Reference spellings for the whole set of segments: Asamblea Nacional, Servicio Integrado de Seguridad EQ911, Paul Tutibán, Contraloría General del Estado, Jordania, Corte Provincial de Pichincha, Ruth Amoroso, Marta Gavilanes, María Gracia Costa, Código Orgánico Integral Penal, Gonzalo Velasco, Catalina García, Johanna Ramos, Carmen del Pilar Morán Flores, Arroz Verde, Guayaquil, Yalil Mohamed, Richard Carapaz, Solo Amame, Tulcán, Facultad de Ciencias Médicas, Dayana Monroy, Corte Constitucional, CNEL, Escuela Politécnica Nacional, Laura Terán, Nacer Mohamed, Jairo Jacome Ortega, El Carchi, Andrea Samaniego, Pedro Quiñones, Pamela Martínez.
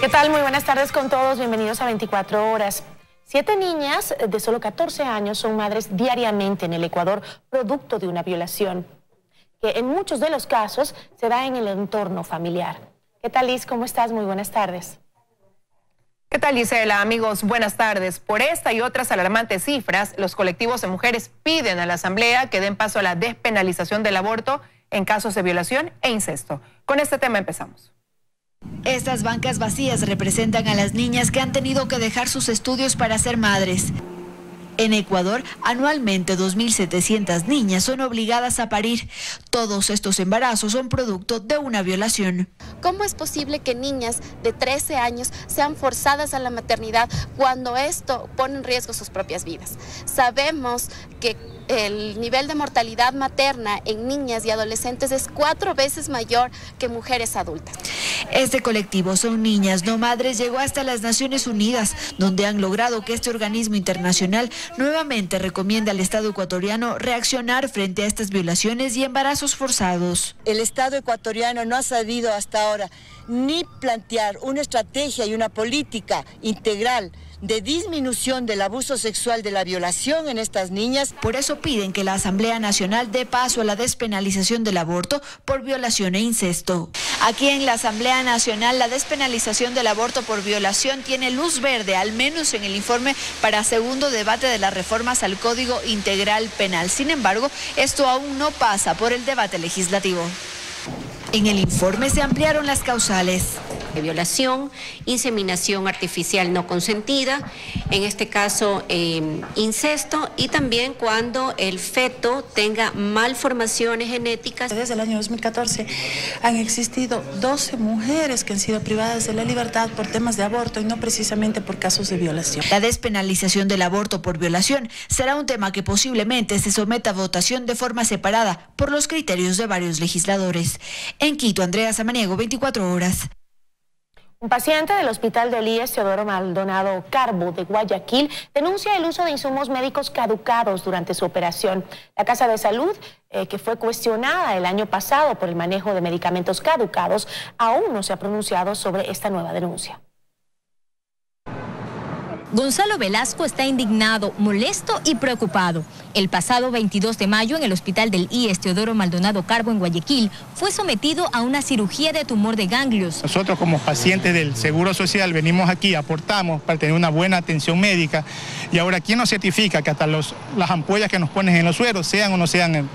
¿Qué tal? Muy buenas tardes con todos, bienvenidos a 24 Horas. 7 niñas de solo 14 años son madres diariamente en el Ecuador, producto de una violación, que en muchos de los casos se da en el entorno familiar. ¿Qué tal, Liz? ¿Cómo estás? Muy buenas tardes. ¿Qué tal, Gisela? Amigos, buenas tardes. Por esta y otras alarmantes cifras, los colectivos de mujeres piden a la Asamblea que den paso a la despenalización del aborto en casos de violación e incesto. Con este tema empezamos. Estas bancas vacías representan a las niñas que han tenido que dejar sus estudios para ser madres. En Ecuador, anualmente 2.700 niñas son obligadas a parir. Todos estos embarazos son producto de una violación. ¿Cómo es posible que niñas de 13 años sean forzadas a la maternidad cuando esto pone en riesgo sus propias vidas? Sabemos que el nivel de mortalidad materna en niñas y adolescentes es 4 veces mayor que mujeres adultas. Este colectivo Son Niñas No Madres llegó hasta las Naciones Unidas, donde han logrado que este organismo internacional nuevamente recomienda al Estado ecuatoriano reaccionar frente a estas violaciones y embarazos forzados. El Estado ecuatoriano no ha sabido hasta ahora ni plantear una estrategia y una política integral de disminución del abuso sexual, de la violación en estas niñas. Por eso piden que la Asamblea Nacional dé paso a la despenalización del aborto por violación e incesto. Aquí en la Asamblea Nacional, la despenalización del aborto por violación tiene luz verde, al menos en el informe para segundo debate de las reformas al Código Integral Penal. Sin embargo, esto aún no pasa por el debate legislativo. En el informe se ampliaron las causales de violación, inseminación artificial no consentida, en este caso incesto, y también cuando el feto tenga malformaciones genéticas. Desde el año 2014 han existido 12 mujeres que han sido privadas de la libertad por temas de aborto y no precisamente por casos de violación. La despenalización del aborto por violación será un tema que posiblemente se someta a votación de forma separada por los criterios de varios legisladores. En Quito, Andrea Samaniego, 24 Horas. Un paciente del Hospital de IESS Teodoro Maldonado Carbo de Guayaquil denuncia el uso de insumos médicos caducados durante su operación. La Casa de Salud, que fue cuestionada el año pasado por el manejo de medicamentos caducados, aún no se ha pronunciado sobre esta nueva denuncia. Gonzalo Velasco está indignado, molesto y preocupado. El pasado 22 de mayo en el Hospital del IESS Teodoro Maldonado Carbo en Guayaquil fue sometido a una cirugía de tumor de ganglios. Nosotros como pacientes del Seguro Social venimos aquí, aportamos para tener una buena atención médica, y ahora ¿quién nos certifica que hasta las ampollas que nos ponen en los sueros, sean o no sean,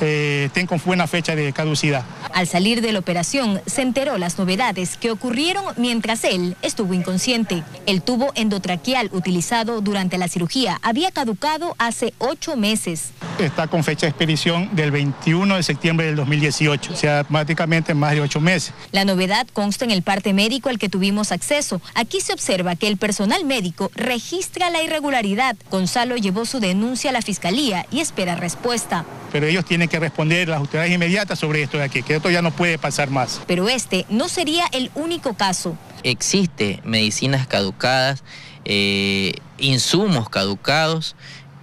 estén con buena fecha de caducidad? Al salir de la operación se enteró las novedades que ocurrieron mientras él estuvo inconsciente. El tubo endotraqueal utilizado durante la cirugía había caducado hace 8 meses. Está con fecha de expedición del 21 de septiembre del 2018, o sea, prácticamente más de 8 meses. La novedad consta en el parte médico al que tuvimos acceso. Aquí se observa que el personal médico registra la irregularidad. Gonzalo llevó su denuncia a la fiscalía y espera respuesta. Pero ellos tienen que responder las autoridades inmediatas sobre esto de aquí, que esto ya no puede pasar más. Pero este no sería el único caso. Existe medicinas caducadas, insumos caducados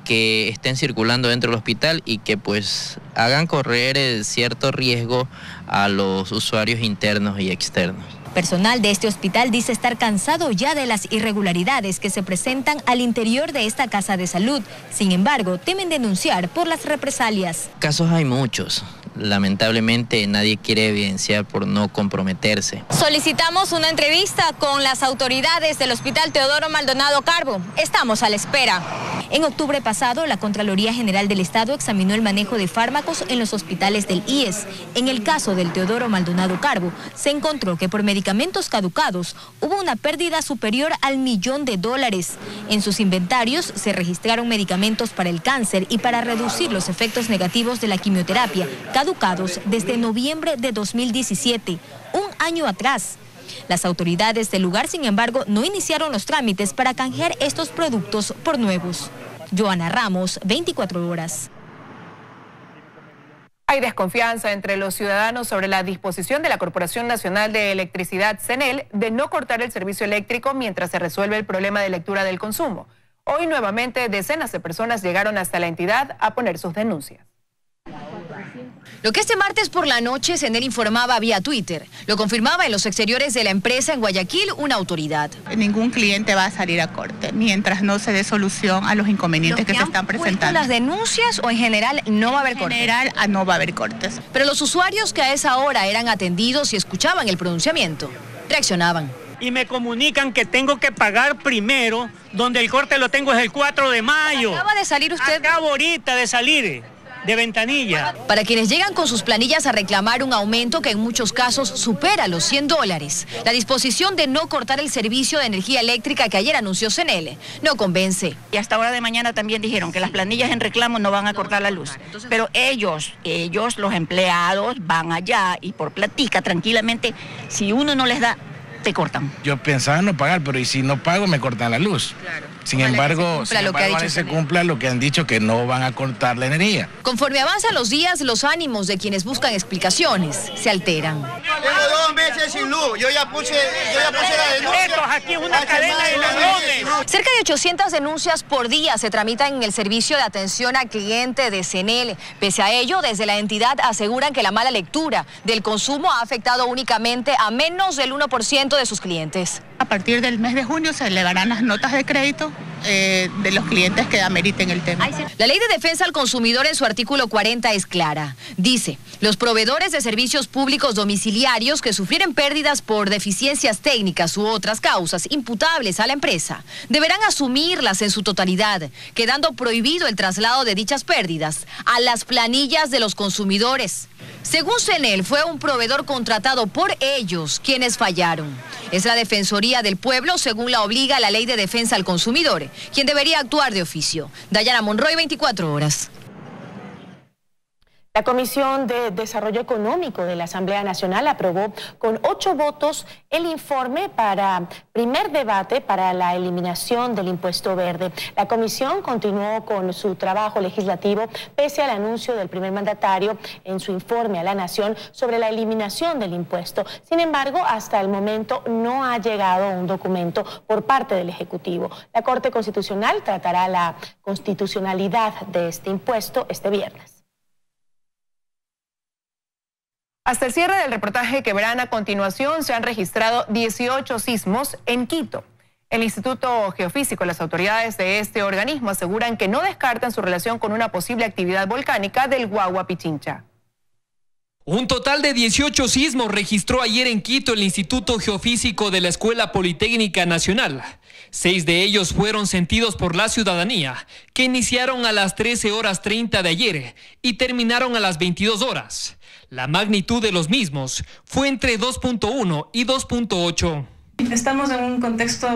que estén circulando dentro del hospital y que pues hagan correr cierto riesgo a los usuarios internos y externos. Personal de este hospital dice estar cansado ya de las irregularidades que se presentan al interior de esta casa de salud. Sin embargo, temen denunciar por las represalias. Casos hay muchos. Lamentablemente nadie quiere evidenciar por no comprometerse. Solicitamos una entrevista con las autoridades del Hospital Teodoro Maldonado Carbo. Estamos a la espera. En octubre pasado, la Contraloría General del Estado examinó el manejo de fármacos en los hospitales del IESS. En el caso del Teodoro Maldonado Carbo, se encontró que por medicamentos caducados hubo una pérdida superior al $1.000.000. En sus inventarios se registraron medicamentos para el cáncer y para reducir los efectos negativos de la quimioterapia, caducados desde noviembre de 2017, un año atrás. Las autoridades del lugar, sin embargo, no iniciaron los trámites para canjear estos productos por nuevos. Johanna Ramos, 24 Horas. Hay desconfianza entre los ciudadanos sobre la disposición de la Corporación Nacional de Electricidad, CNEL, de no cortar el servicio eléctrico mientras se resuelve el problema de lectura del consumo. Hoy nuevamente decenas de personas llegaron hasta la entidad a poner sus denuncias. Lo que este martes por la noche CENEL informaba vía Twitter, lo confirmaba en los exteriores de la empresa en Guayaquil una autoridad. Ningún cliente va a salir a corte mientras no se dé solución a los inconvenientes que se están presentando. ¿Las denuncias o en general no va a haber cortes? En general no va a haber cortes. Pero los usuarios que a esa hora eran atendidos y escuchaban el pronunciamiento, reaccionaban. Y me comunican que tengo que pagar primero, donde el corte lo tengo es el 4 de mayo. Acaba de salir usted. Acabo ahorita de salir de Ventanilla. Para quienes llegan con sus planillas a reclamar un aumento que en muchos casos supera los $100, la disposición de no cortar el servicio de energía eléctrica que ayer anunció CENEL no convence. Y hasta ahora de mañana también dijeron que las planillas en reclamo no van a cortar la luz. Pero ellos, los empleados, van allá y por platica tranquilamente, si uno no les da, te cortan. Yo pensaba no pagar, pero y si no pago me cortan la luz. Claro. Sin embargo, se cumpla lo que han dicho, que no van a cortar la energía. Conforme avanzan los días, los ánimos de quienes buscan explicaciones se alteran. Tengo 2 meses sin luz, yo ya puse la denuncia. Aquí una cadena de ladrones. Cerca de 800 denuncias por día se tramitan en el servicio de atención a cliente de CENEL. Pese a ello, desde la entidad aseguran que la mala lectura del consumo ha afectado únicamente a menos del 1% de sus clientes. A partir del mes de junio se elevarán las notas de crédito de los clientes que ameriten el tema. La Ley de Defensa al Consumidor en su artículo 40 es clara. Dice, los proveedores de servicios públicos domiciliarios que sufrieren pérdidas por deficiencias técnicas u otras causas imputables a la empresa deberán asumirlas en su totalidad, quedando prohibido el traslado de dichas pérdidas a las planillas de los consumidores. Según CENEL, fue un proveedor contratado por ellos quienes fallaron. Es la Defensoría del Pueblo, según la obliga la Ley de Defensa al Consumidor, quien debería actuar de oficio. Dayana Monroy, 24 horas. La Comisión de Desarrollo Económico de la Asamblea Nacional aprobó con 8 votos el informe para primer debate para la eliminación del impuesto verde. La comisión continuó con su trabajo legislativo pese al anuncio del primer mandatario en su informe a la Nación sobre la eliminación del impuesto. Sin embargo, hasta el momento no ha llegado un documento por parte del Ejecutivo. La Corte Constitucional tratará la constitucionalidad de este impuesto este viernes. Hasta el cierre del reportaje que verán a continuación, se han registrado 18 sismos en Quito. El Instituto Geofísico y las autoridades de este organismo aseguran que no descartan su relación con una posible actividad volcánica del Guagua Pichincha. Un total de 18 sismos registró ayer en Quito el Instituto Geofísico de la Escuela Politécnica Nacional. 6 de ellos fueron sentidos por la ciudadanía, que iniciaron a las 13:30 de ayer y terminaron a las 22 horas. La magnitud de los mismos fue entre 2.1 y 2.8. Estamos en un contexto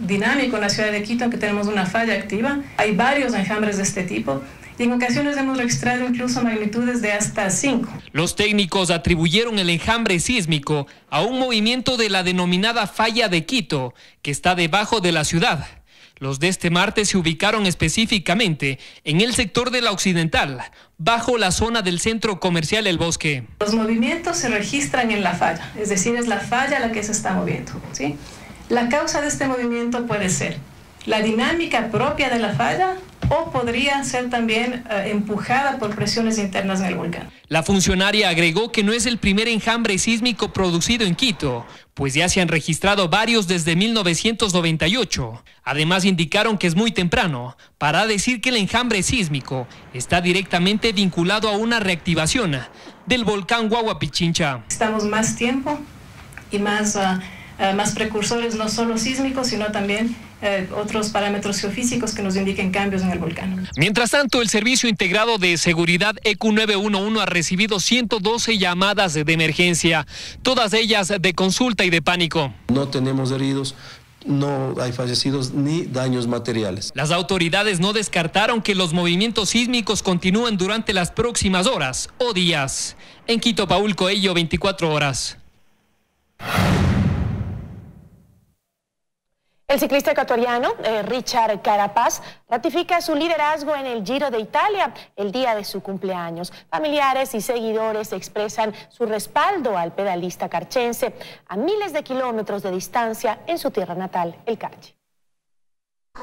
dinámico en la ciudad de Quito, en que tenemos una falla activa. Hay varios enjambres de este tipo y en ocasiones hemos registrado incluso magnitudes de hasta 5. Los técnicos atribuyeron el enjambre sísmico a un movimiento de la denominada falla de Quito, que está debajo de la ciudad. Los de este martes se ubicaron específicamente en el sector de la Occidental, bajo la zona del centro comercial El Bosque. Los movimientos se registran en la falla, es decir, es la falla la que se está moviendo, ¿sí? La causa de este movimiento puede ser la dinámica propia de la falla o podría ser también empujada por presiones internas en el volcán. La funcionaria agregó que no es el primer enjambre sísmico producido en Quito, pues ya se han registrado varios desde 1998. Además indicaron que es muy temprano para decir que el enjambre sísmico está directamente vinculado a una reactivación del volcán Guagua Pichincha. Estamos más tiempo y más precursores, no solo sísmicos, sino también otros parámetros geofísicos que nos indiquen cambios en el volcán. Mientras tanto, el Servicio Integrado de Seguridad EQ911 ha recibido 112 llamadas de emergencia, todas ellas de consulta y de pánico. No tenemos heridos, no hay fallecidos ni daños materiales. Las autoridades no descartaron que los movimientos sísmicos continúen durante las próximas horas o días. En Quito, Paul Coello, 24 horas. El ciclista ecuatoriano Richard Carapaz ratifica su liderazgo en el Giro de Italia el día de su cumpleaños. Familiares y seguidores expresan su respaldo al pedalista carchense a miles de kilómetros de distancia en su tierra natal, el Carchi.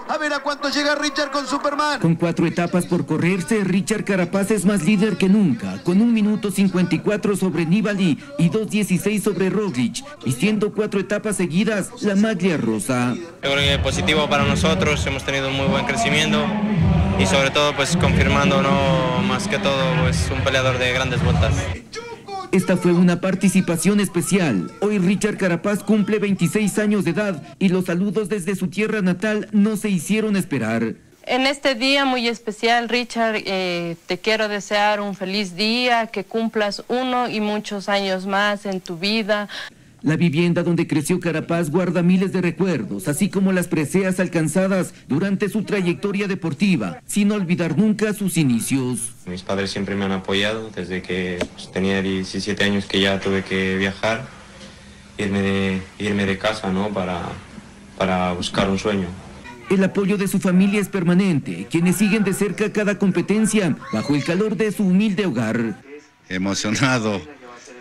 A ver a cuánto llega Richard con Superman. Con 4 etapas por correrse, Richard Carapaz es más líder que nunca, con 1:54 sobre Nibali y 2:16 sobre Roglic, vistiendo 4 etapas seguidas la maglia rosa. Yo creo que es positivo para nosotros, hemos tenido un muy buen crecimiento y sobre todo pues confirmando, no más que todo, pues un peleador de grandes vueltas. Esta fue una participación especial. Hoy Richard Carapaz cumple 26 años de edad y los saludos desde su tierra natal no se hicieron esperar. En este día muy especial, Richard, te quiero desear un feliz día, que cumplas uno y muchos años más en tu vida. La vivienda donde creció Carapaz guarda miles de recuerdos, así como las preseas alcanzadas durante su trayectoria deportiva, sin olvidar nunca sus inicios. Mis padres siempre me han apoyado, desde que tenía 17 años que ya tuve que viajar, irme de casa, ¿no? para buscar un sueño. El apoyo de su familia es permanente, quienes siguen de cerca cada competencia bajo el calor de su humilde hogar. Emocionado,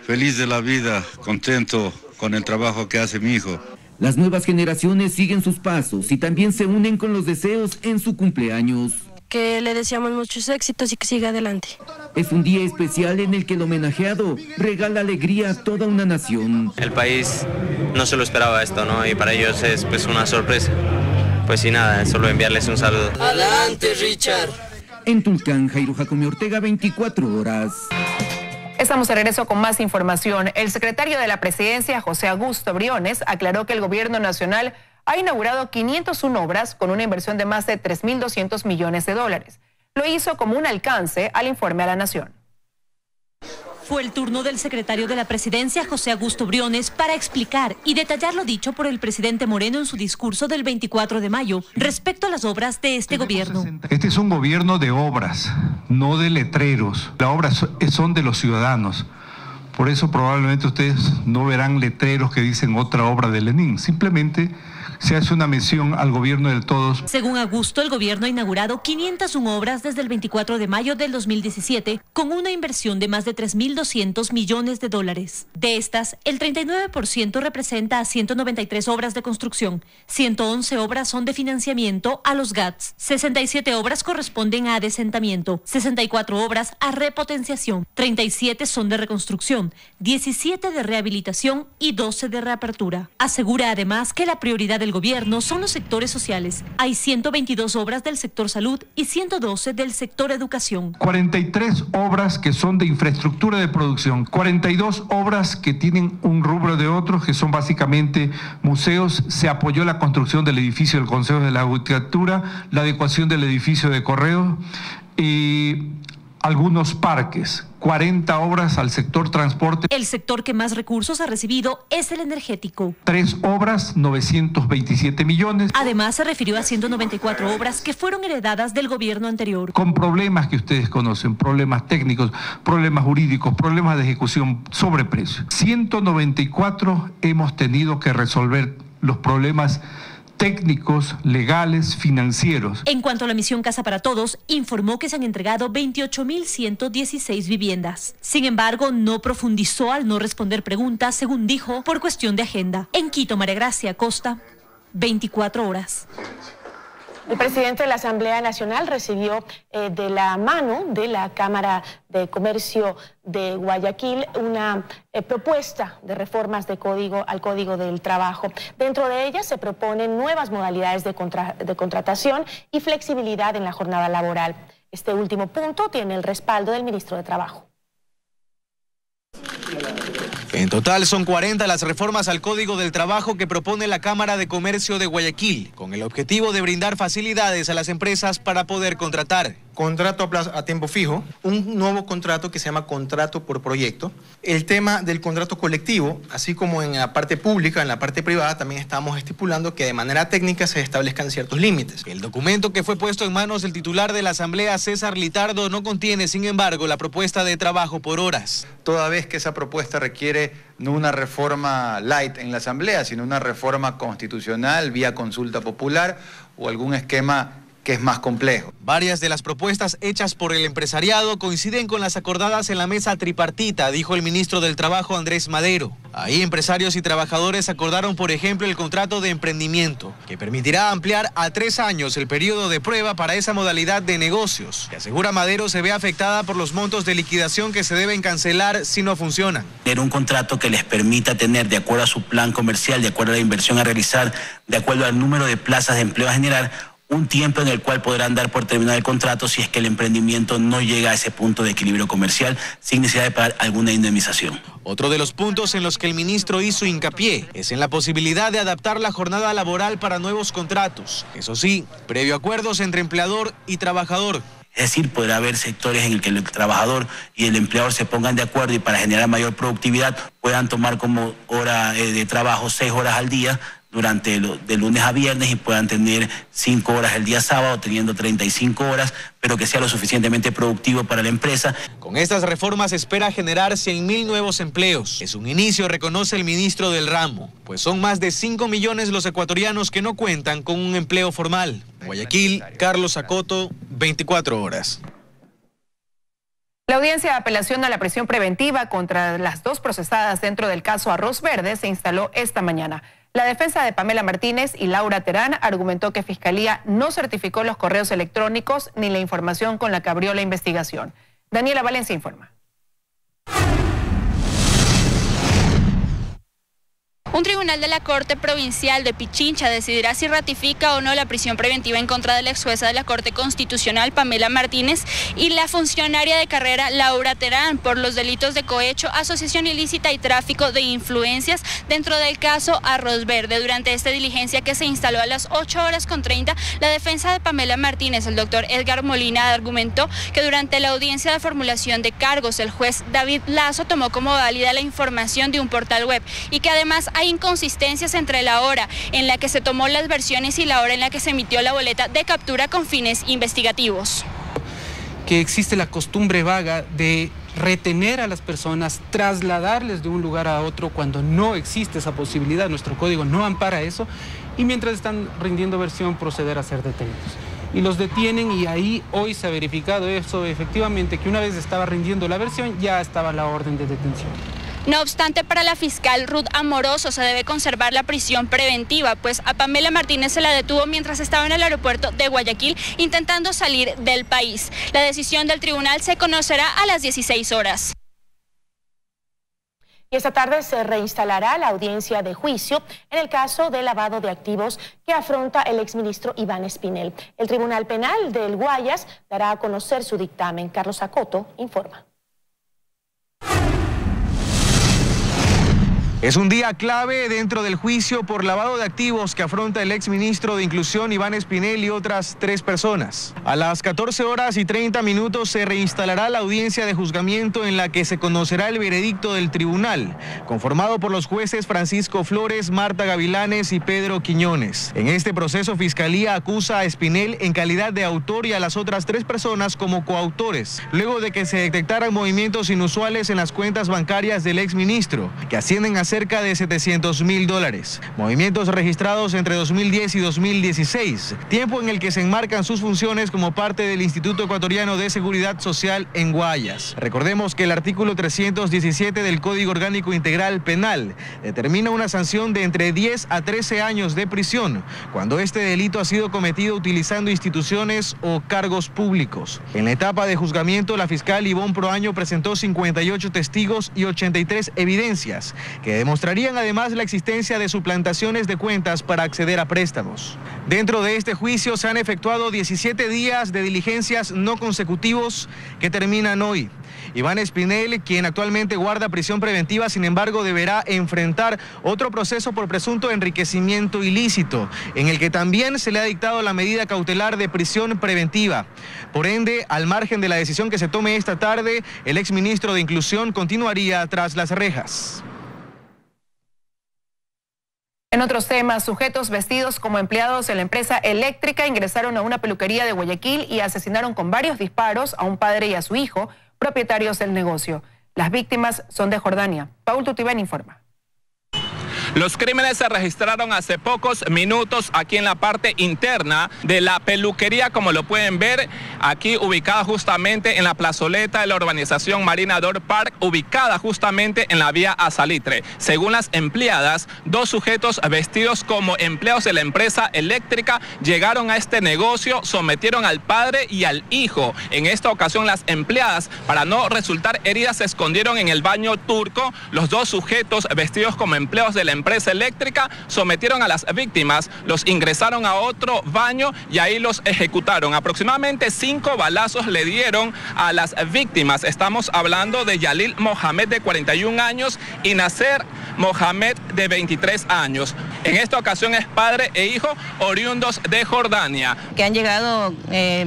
feliz de la vida, contento con el trabajo que hace mi hijo. Las nuevas generaciones siguen sus pasos y también se unen con los deseos en su cumpleaños. Que le deseamos muchos éxitos y que siga adelante. Es un día especial en el que el homenajeado regala alegría a toda una nación. El país no se lo esperaba esto, ¿no? Y para ellos es pues una sorpresa. Pues y nada, solo enviarles un saludo. Adelante, Richard. En Tulcán, Jairo Jacome Ortega, 24 horas. Estamos de regreso con más información. El secretario de la Presidencia, José Augusto Briones, aclaró que el gobierno nacional ha inaugurado 501 obras con una inversión de más de 3.200 millones de dólares. Lo hizo como un alcance al informe a la Nación. Fue el turno del secretario de la Presidencia, José Augusto Briones, para explicar y detallar lo dicho por el presidente Moreno en su discurso del 24 de mayo respecto a las obras de este gobierno. Este es un gobierno de obras, no de letreros. Las obras son de los ciudadanos. Por eso probablemente ustedes no verán letreros que dicen otra obra de Lenin. Simplemente se hace una mención al gobierno de todos. Según Augusto, el gobierno ha inaugurado 501 obras desde el 24 de mayo del 2017 con una inversión de más de 3.200 millones de dólares. De estas, el 39% representa a 193 obras de construcción, 111 obras son de financiamiento a los GATS, 67 obras corresponden a adesentamiento, 64 obras a repotenciación, 37 son de reconstrucción, 17 de rehabilitación y 12 de reapertura. Asegura además que la prioridad del gobierno son los sectores sociales. Hay 122 obras del sector salud y 112 del sector educación. 43 obras que son de infraestructura de producción, 42 obras que tienen un rubro de otros que son básicamente museos. Se apoyó la construcción del edificio del Consejo de la Judicatura, la adecuación del edificio de correo y algunos parques. 40 obras al sector transporte. El sector que más recursos ha recibido es el energético. 3 obras, 927 millones. Además, se refirió a 194 obras que fueron heredadas del gobierno anterior. Con problemas que ustedes conocen, problemas técnicos, problemas jurídicos, problemas de ejecución, sobreprecio. 194 hemos tenido que resolver los problemas técnicos, legales, financieros. En cuanto a la misión Casa para Todos, informó que se han entregado 28.116 viviendas. Sin embargo, no profundizó al no responder preguntas, según dijo, por cuestión de agenda. En Quito, María Gracia Costa, 24 horas. El presidente de la Asamblea Nacional recibió de la mano de la Cámara de Comercio de Guayaquil una propuesta de reformas de al Código del Trabajo. Dentro de ella se proponen nuevas modalidades de contratación y flexibilidad en la jornada laboral. Este último punto tiene el respaldo del ministro de Trabajo. En total son 40 las reformas al Código del Trabajo que propone la Cámara de Comercio de Guayaquil, con el objetivo de brindar facilidades a las empresas para poder contratar. Contrato a tiempo fijo, un nuevo contrato que se llama contrato por proyecto. El tema del contrato colectivo, así como en la parte pública, en la parte privada, también estamos estipulando que de manera técnica se establezcan ciertos límites. El documento que fue puesto en manos del titular de la Asamblea, César Litardo, no contiene, sin embargo, la propuesta de trabajo por horas. Toda vez que esa propuesta requiere no una reforma light en la Asamblea, sino una reforma constitucional vía consulta popular o algún esquema que es más complejo. Varias de las propuestas hechas por el empresariado coinciden con las acordadas en la mesa tripartita, dijo el ministro del Trabajo Andrés Madero. Ahí empresarios y trabajadores acordaron, por ejemplo, el contrato de emprendimiento, que permitirá ampliar a 3 años el periodo de prueba para esa modalidad de negocios, que asegura Madero se ve afectada por los montos de liquidación que se deben cancelar si no funcionan. Tener un contrato que les permita tener, de acuerdo a su plan comercial, de acuerdo a la inversión a realizar, de acuerdo al número de plazas de empleo a generar, un tiempo en el cual podrán dar por terminado el contrato si es que el emprendimiento no llega a ese punto de equilibrio comercial sin necesidad de pagar alguna indemnización. Otro de los puntos en los que el ministro hizo hincapié es en la posibilidad de adaptar la jornada laboral para nuevos contratos. Eso sí, previo acuerdos entre empleador y trabajador. Es decir, podrá haber sectores en el que el trabajador y el empleador se pongan de acuerdo y para generar mayor productividad puedan tomar como hora de trabajo 6 horas al día, durante de lunes a viernes, y puedan tener 5 horas el día sábado, teniendo 35 horas, pero que sea lo suficientemente productivo para la empresa. Con estas reformas espera generar 100.000 nuevos empleos. Es un inicio, reconoce el ministro del ramo, pues son más de 5 millones los ecuatorianos que no cuentan con un empleo formal. Guayaquil, Carlos Sacoto, 24 horas. La audiencia de apelación a la prisión preventiva contra las 2 procesadas dentro del caso Arroz Verde se instaló esta mañana. La defensa de Pamela Martínez y Laura Terán argumentó que Fiscalía no certificó los correos electrónicos ni la información con la que abrió la investigación. Daniela Valencia informa. Un tribunal de la Corte Provincial de Pichincha decidirá si ratifica o no la prisión preventiva en contra de la ex jueza de la Corte Constitucional, Pamela Martínez, y la funcionaria de carrera, Laura Terán, por los delitos de cohecho, asociación ilícita y tráfico de influencias dentro del caso Arroz Verde. Durante esta diligencia que se instaló a las 8:30, la defensa de Pamela Martínez, el doctor Edgar Molina, argumentó que durante la audiencia de formulación de cargos, el juez David Lazo tomó como válida la información de un portal web y que además hay inconsistencias entre la hora en la que se tomó las versiones y la hora en la que se emitió la boleta de captura con fines investigativos. Que existe la costumbre vaga de retener a las personas, trasladarles de un lugar a otro cuando no existe esa posibilidad, nuestro código no ampara eso, y mientras están rindiendo versión proceder a ser detenidos. Y los detienen, y ahí hoy se ha verificado eso efectivamente, que una vez estaba rindiendo la versión ya estaba la orden de detención. No obstante, para la fiscal Ruth Amoroso se debe conservar la prisión preventiva, pues a Pamela Martínez se la detuvo mientras estaba en el aeropuerto de Guayaquil intentando salir del país. La decisión del tribunal se conocerá a las 16 horas. Y esta tarde se reinstalará la audiencia de juicio en el caso de lavado de activos que afronta el exministro Iván Espinel. El Tribunal Penal del Guayas dará a conocer su dictamen. Carlos Sacoto informa. Es un día clave dentro del juicio por lavado de activos que afronta el exministro de Inclusión Iván Espinel y otras 3 personas. A las 14:30 se reinstalará la audiencia de juzgamiento en la que se conocerá el veredicto del tribunal, conformado por los jueces Francisco Flores, Marta Gavilanes y Pedro Quiñones. En este proceso, Fiscalía acusa a Espinel en calidad de autor y a las otras 3 personas como coautores, luego de que se detectaran movimientos inusuales en las cuentas bancarias del exministro, que ascienden a cerca de $700.000, movimientos registrados entre 2010 y 2016, tiempo en el que se enmarcan sus funciones como parte del Instituto Ecuatoriano de Seguridad Social en Guayas. Recordemos que el artículo 317 del Código Orgánico Integral Penal determina una sanción de entre 10 a 13 años de prisión cuando este delito ha sido cometido utilizando instituciones o cargos públicos. En la etapa de juzgamiento, la fiscal Ivonne Proaño presentó 58 testigos y 83 evidencias que demostrarían además la existencia de suplantaciones de cuentas para acceder a préstamos. Dentro de este juicio se han efectuado 17 días de diligencias no consecutivos que terminan hoy. Iván Espinel, quien actualmente guarda prisión preventiva, sin embargo, deberá enfrentar otro proceso por presunto enriquecimiento ilícito, en el que también se le ha dictado la medida cautelar de prisión preventiva. Por ende, al margen de la decisión que se tome esta tarde, el exministro de Inclusión continuaría tras las rejas. En otros temas, sujetos vestidos como empleados en la empresa eléctrica ingresaron a una peluquería de Guayaquil y asesinaron con varios disparos a un padre y a su hijo, propietarios del negocio. Las víctimas son de Jordania. Paul Tutibán informa. Los crímenes se registraron hace pocos minutos aquí en la parte interna de la peluquería, como lo pueden ver, aquí ubicada justamente en la plazoleta de la urbanización Marina Door Park, ubicada justamente en la vía a Salitre. Según las empleadas, dos sujetos vestidos como empleados de la empresa eléctrica llegaron a este negocio, sometieron al padre y al hijo. En esta ocasión las empleadas, para no resultar heridas, se escondieron en el baño turco. Los dos sujetos vestidos como empleados de la empresa eléctrica sometieron a las víctimas, los ingresaron a otro baño y ahí los ejecutaron. Aproximadamente 5 balazos le dieron a las víctimas. Estamos hablando de Yalil Mohamed, de 41 años, y Nacer Mohamed, de 23 años. En esta ocasión es padre e hijo, oriundos de Jordania. Que han llegado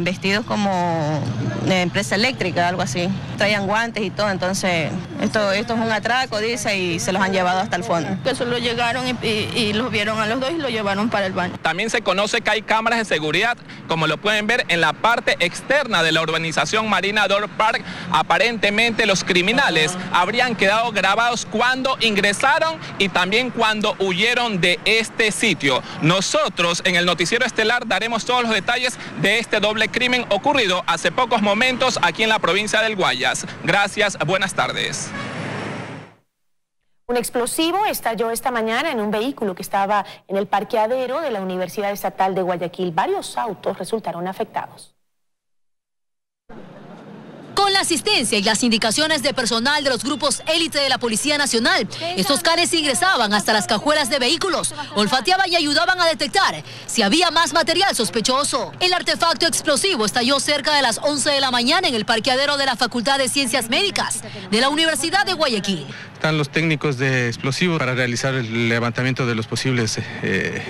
vestidos como empresa eléctrica, algo así. Traían guantes y todo, entonces esto es un atraco, dice, y se los han llevado hasta el fondo. Que solo llegaron y los vieron a los dos y los llevaron para el baño. También se conoce que hay cámaras de seguridad, como lo pueden ver, en la parte externa de la urbanización Marina Door Park. Aparentemente los criminales habrían quedado grabados cuando ingresaron y también cuando huyeron de este sitio. Nosotros en el noticiero estelar daremos todos los detalles de este doble crimen ocurrido hace pocos momentos aquí en la provincia del Guayas. Gracias, buenas tardes. Un explosivo estalló esta mañana en un vehículo que estaba en el parqueadero de la Universidad Estatal de Guayaquil. Varios autos resultaron afectados. Con la asistencia y las indicaciones de personal de los grupos élite de la Policía Nacional, estos canes ingresaban hasta las cajuelas de vehículos, olfateaban y ayudaban a detectar si había más material sospechoso. El artefacto explosivo estalló cerca de las 11 de la mañana en el parqueadero de la Facultad de Ciencias Médicas de la Universidad de Guayaquil. Están los técnicos de explosivos para realizar el levantamiento de los posibles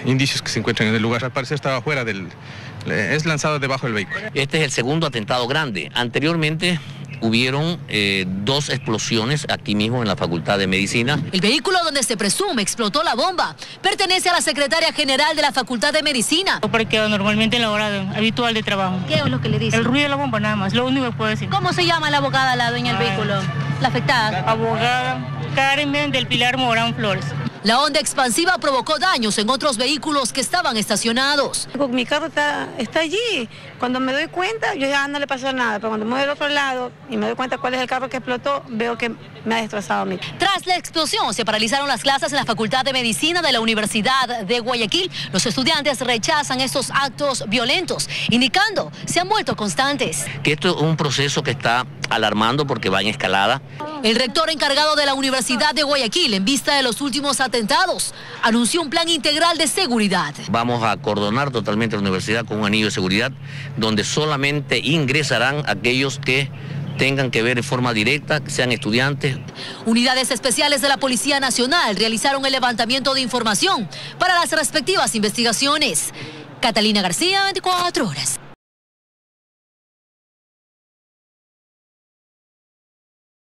indicios que se encuentran en el lugar. Al parecer estaba fuera del... Es lanzado debajo del vehículo. Este es el segundo atentado grande. Anteriormente hubieron dos explosiones aquí mismo en la Facultad de Medicina. El vehículo donde se presume explotó la bomba pertenece a la secretaria general de la Facultad de Medicina. Porque normalmente en la hora habitual de trabajo. ¿Qué es lo que le dice? El ruido de la bomba, nada más, lo único que puedo decir. ¿Cómo se llama la abogada, la dueña del vehículo? La afectada. Abogada Carmen del Pilar Morán Flores. La onda expansiva provocó daños en otros vehículos que estaban estacionados. Mi carro está allí. Cuando me doy cuenta, yo ya no le pasó nada, pero cuando me voy al otro lado y me doy cuenta cuál es el carro que explotó, veo que me ha destrozado a mí. Tras la explosión, se paralizaron las clases en la Facultad de Medicina de la Universidad de Guayaquil. Los estudiantes rechazan estos actos violentos, indicando se han vuelto constantes. Que esto es un proceso que está alarmando porque va en escalada. El rector encargado de la Universidad de Guayaquil, en vista de los últimos atentados, anunció un plan integral de seguridad. Vamos a acordonar totalmente la universidad con un anillo de seguridad donde solamente ingresarán aquellos que tengan que ver en forma directa, que sean estudiantes. Unidades especiales de la Policía Nacional realizaron el levantamiento de información para las respectivas investigaciones. Catalina García, 24 Horas.